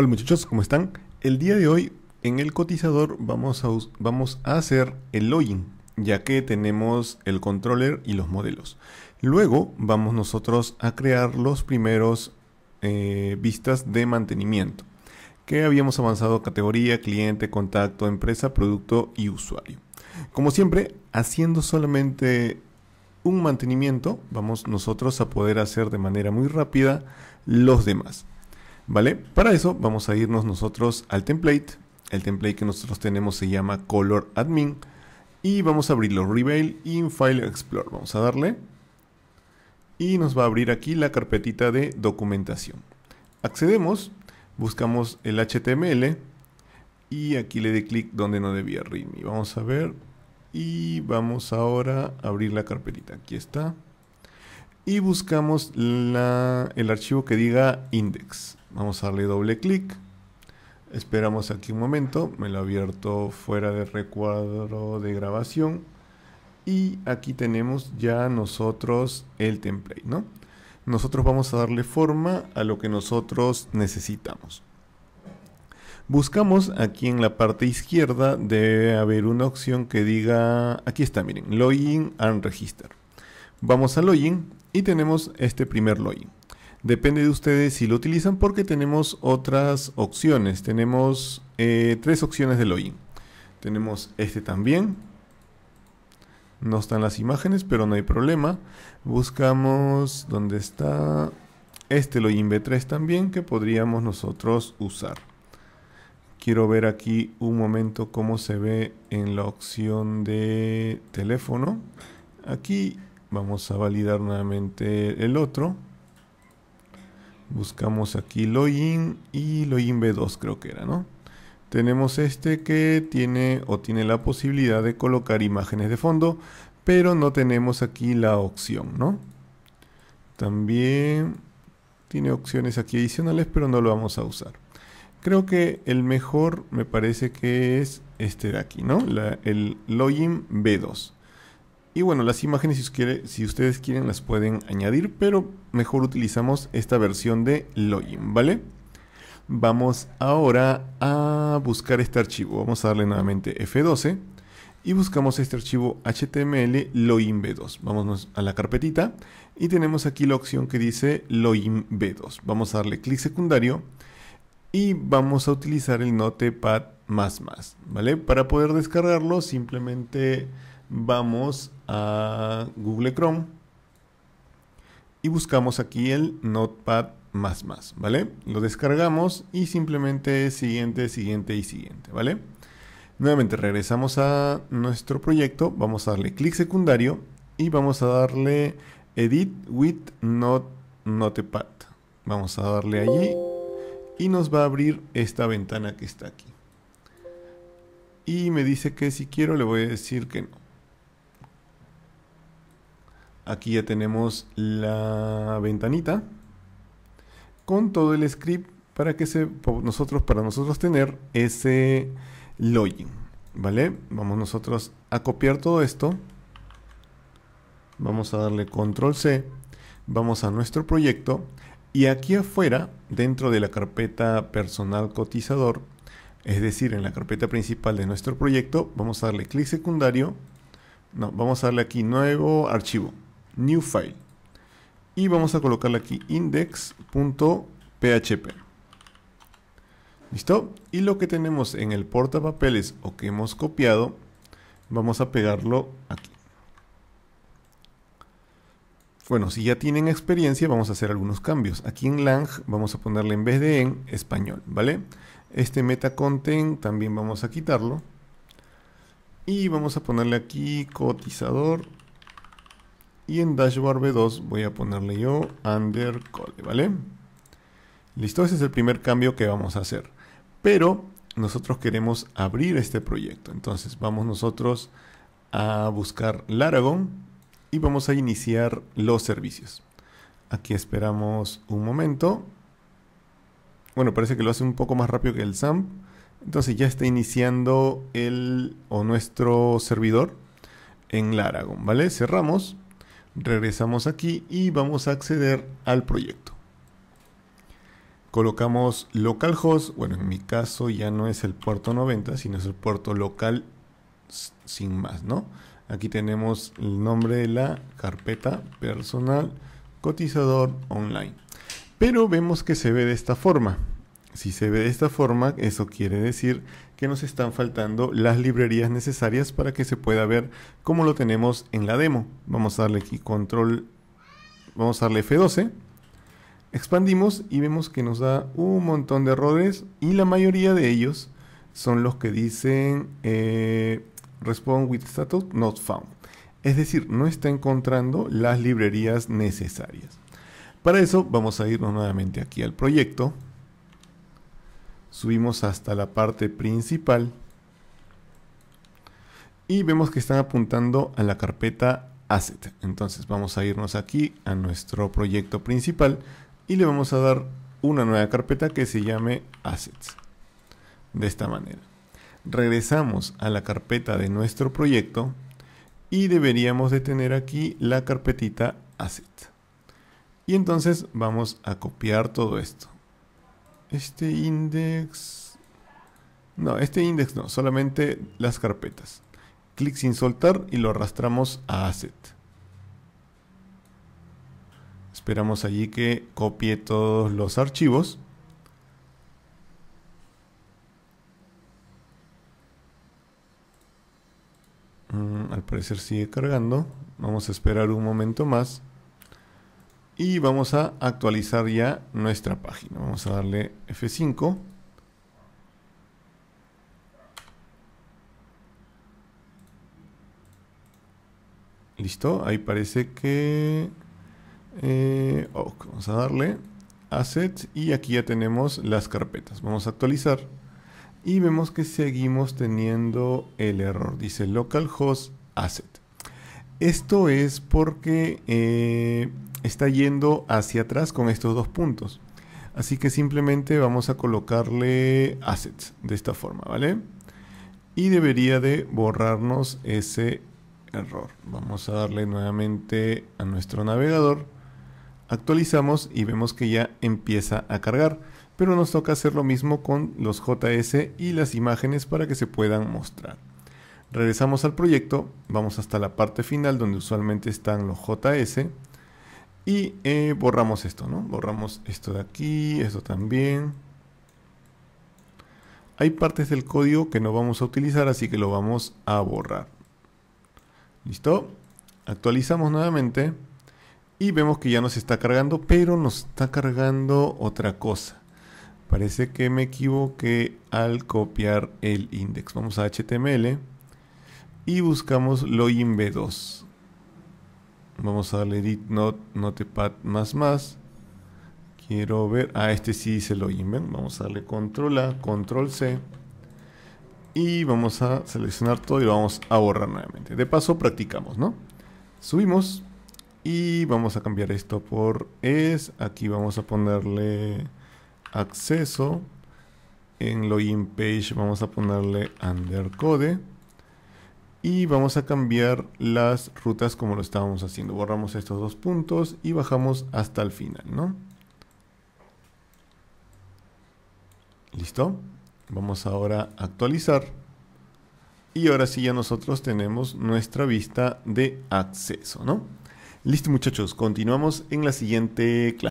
Hola muchachos, ¿cómo están? El día de hoy en el cotizador vamos a hacer el login, ya que tenemos el controller y los modelos. Luego vamos nosotros a crear los primeros vistas de mantenimiento, que habíamos avanzado categoría, cliente, contacto, empresa, producto y usuario. Como siempre, haciendo solamente un mantenimiento, vamos nosotros a poder hacer de manera muy rápida los demás. ¿Vale? Para eso vamos a irnos nosotros al template. El template que nosotros tenemos se llama Color Admin. Y vamos a abrirlo, Reveal in File Explorer. Vamos a darle. Y nos va a abrir aquí la carpetita de documentación. Accedemos, buscamos el HTML. Y aquí le doy clic donde no debía readme. Vamos a ver. Y vamos ahora a abrir la carpetita. Aquí está. Y buscamos el archivo que diga index. Vamos a darle doble clic. Esperamos aquí un momento. Me lo abierto fuera de recuadro de grabación. Y aquí tenemos ya nosotros el template, ¿no? Nosotros vamos a darle forma a lo que nosotros necesitamos. Buscamos aquí en la parte izquierda. Debe haber una opción que diga... Aquí está, miren. Login and Register. Vamos a Login. Y tenemos este primer login. Depende de ustedes si lo utilizan, porque tenemos otras opciones. Tenemos tres opciones de login. Tenemos este también. No están las imágenes, pero no hay problema. Buscamos dónde está este login V3 también, que podríamos nosotros usar. Quiero ver aquí un momento cómo se ve en la opción de teléfono. Aquí vamos a validar nuevamente el otro. Buscamos aquí login y login B2 creo que era, ¿no? Tenemos este que tiene la posibilidad de colocar imágenes de fondo, pero no tenemos aquí la opción, ¿no? También tiene opciones aquí adicionales, pero no lo vamos a usar. Creo que el mejor me parece que es este de aquí, ¿no? El login B2. Y bueno, las imágenes si ustedes quieren las pueden añadir, pero mejor utilizamos esta versión de login, ¿vale? Vamos ahora a buscar este archivo. Vamos a darle nuevamente F12 y buscamos este archivo HTML login B2. Vámonos a la carpetita y tenemos aquí la opción que dice login B2. Vamos a darle clic secundario y vamos a utilizar el Notepad++, ¿vale? Para poder descargarlo simplemente... Vamos a Google Chrome y buscamos aquí el Notepad++, ¿vale? Lo descargamos y simplemente siguiente, siguiente y siguiente, ¿vale? Nuevamente regresamos a nuestro proyecto, vamos a darle clic secundario y vamos a darle Edit with Notepad. Vamos a darle allí y nos va a abrir esta ventana que está aquí. Y me dice que si quiero, le voy a decir que no. Aquí ya tenemos la ventanita con todo el script para que para nosotros tener ese login, ¿vale? Vamos nosotros a copiar todo esto. Vamos a darle Control C. Vamos a nuestro proyecto. Y aquí afuera, dentro de la carpeta personal cotizador, es decir, en la carpeta principal de nuestro proyecto, vamos a darle clic secundario. No, vamos a darle aquí nuevo archivo. New File. Y vamos a colocarle aquí index.php. ¿Listo? Y lo que tenemos en el portapapeles o que hemos copiado, vamos a pegarlo aquí. Bueno, si ya tienen experiencia, vamos a hacer algunos cambios. Aquí en Lang vamos a ponerle en vez de en español, ¿vale? Este meta content también vamos a quitarlo. Y vamos a ponerle aquí cotizador. Y en Dashboard B2 voy a ponerle yo AnderCode, ¿vale? Listo, ese es el primer cambio que vamos a hacer. Pero nosotros queremos abrir este proyecto. Entonces vamos nosotros a buscar Laragon y vamos a iniciar los servicios. Aquí esperamos un momento. Bueno, parece que lo hace un poco más rápido que el XAMPP. Entonces ya está iniciando nuestro servidor en Laragon, ¿vale? Cerramos. Regresamos aquí y vamos a acceder al proyecto. Colocamos localhost, bueno, en mi caso ya no es el puerto 90, sino es el puerto local sin más, ¿no? Aquí tenemos el nombre de la carpeta personal cotizador online. Pero vemos que se ve de esta forma. Si se ve de esta forma, eso quiere decir que nos están faltando las librerías necesarias para que se pueda ver como lo tenemos en la demo. Vamos a darle aquí control, vamos a darle F12. Expandimos y vemos que nos da un montón de errores y la mayoría de ellos son los que dicen Respond with status not found. Es decir, no está encontrando las librerías necesarias. Para eso vamos a irnos nuevamente aquí al proyecto. Subimos hasta la parte principal y vemos que están apuntando a la carpeta asset. Entonces vamos a irnos aquí a nuestro proyecto principal y le vamos a dar una nueva carpeta que se llame assets. De esta manera. Regresamos a la carpeta de nuestro proyecto y deberíamos de tener aquí la carpetita asset. Y entonces vamos a copiar todo esto. Este index... no, este index no, solamente las carpetas. Clic sin soltar y lo arrastramos a asset. Esperamos allí que copie todos los archivos. Al parecer sigue cargando. Vamos a esperar un momento más. Y vamos a actualizar ya nuestra página. Vamos a darle F5. Listo. Ahí parece que... vamos a darle Assets. Y aquí ya tenemos las carpetas. Vamos a actualizar. Y vemos que seguimos teniendo el error. Dice localhost asset. Esto es porque está yendo hacia atrás con estos dos puntos. Así que simplemente vamos a colocarle assets de esta forma, ¿vale? Y debería de borrarnos ese error. Vamos a darle nuevamente a nuestro navegador. Actualizamos y vemos que ya empieza a cargar. Pero nos toca hacer lo mismo con los JS y las imágenes para que se puedan mostrar. Regresamos al proyecto, vamos hasta la parte final donde usualmente están los JS y borramos esto, ¿no? Borramos esto de aquí, esto también. Hay partes del código que no vamos a utilizar, así que lo vamos a borrar. ¿Listo? Actualizamos nuevamente y vemos que ya nos está cargando, pero nos está cargando otra cosa. Parece que me equivoqué al copiar el index. Vamos a HTML y buscamos login B2. Vamos a darle edit Notepad++. Quiero ver... ah, este sí dice login. ¿Ven? Vamos a darle control A, control C. Y vamos a seleccionar todo y lo vamos a borrar nuevamente. De paso practicamos, ¿no? Subimos y vamos a cambiar esto por es. Aquí vamos a ponerle... acceso. En login page vamos a ponerle AnderCode y vamos a cambiar las rutas como lo estábamos haciendo. Borramos estos dos puntos y bajamos hasta el final, ¿no? Listo. Vamos ahora a actualizar y ahora sí ya nosotros tenemos nuestra vista de acceso, ¿no? Listo, muchachos, continuamos en la siguiente clase.